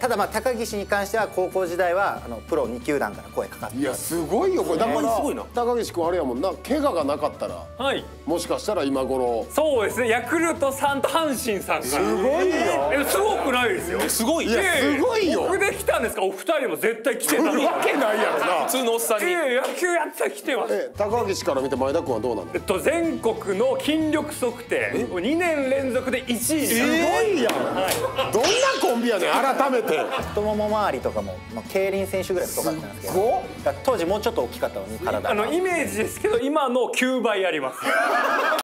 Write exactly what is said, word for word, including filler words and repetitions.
ただまあ高岸に関しては高校時代はあのプロに球団から声かかって、いやすごいよこれ、だから高岸君あれやもんな、怪我がなかったら、はい、もしかしたら今頃そうですね、ヤクルトさんと阪神さんがすごいよ、えすごくないですよ、すごい、いやすごいよ、僕で来たんですか、お二人も絶対来てたわけないやろな、普通のおっさんに野球やったら来てます。え高岸から見て前田君はどうなの？えっと全国の筋力測定にねんれんぞくでいちい、すごいやん、どんなコンビやねん改めて。太もも周りとかも、まあ、競輪選手ぐらい太かったんですけど、当時もうちょっと大きかったのに体が、あのイメージですけど今のきゅうばいあります。